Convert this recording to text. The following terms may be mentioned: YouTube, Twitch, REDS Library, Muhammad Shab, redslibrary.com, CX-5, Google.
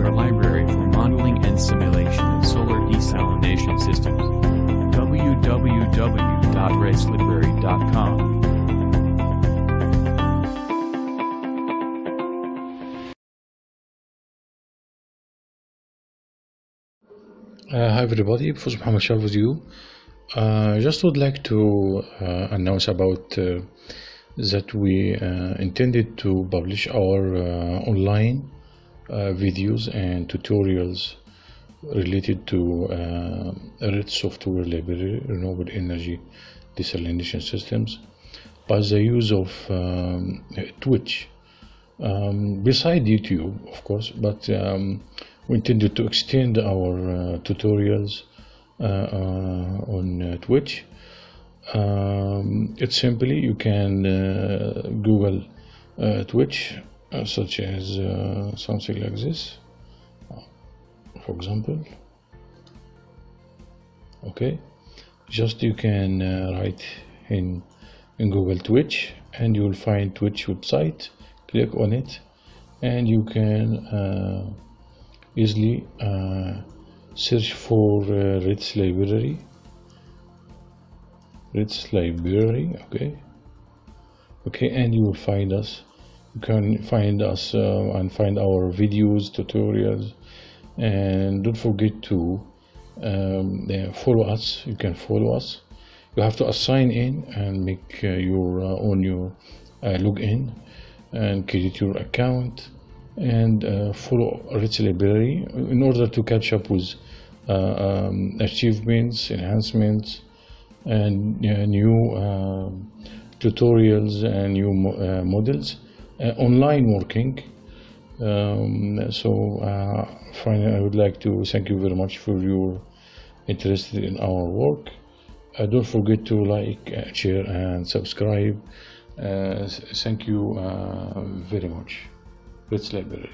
software library for modeling and simulation of solar desalination systems. www.redslibrary.com. Hi everybody, Professor Muhammad Shab with you. Just would like to announce about that we intended to publish our online videos and tutorials related to REDS software library, renewable energy desalination systems, by the use of Twitch, beside YouTube of course, but we intended to extend our tutorials on Twitch. It's simply you can Google Twitch, such as something like this, for example. Okay, just you can write in Google Twitch, and you will find Twitch website. Click on it, and you can easily search for REDS Library. REDS Library, okay, and you will find us. You can find us and find our videos, tutorials, and don't forget to follow us. You can follow us. You have to sign in and make your own login and create your account, and follow REDS Library in order to catch up with achievements, enhancements, and new tutorials and new models, online working. Finally, I would like to thank you very much for your interest in our work. Don't forget to like, share, and subscribe. Thank you very much. REDS Library.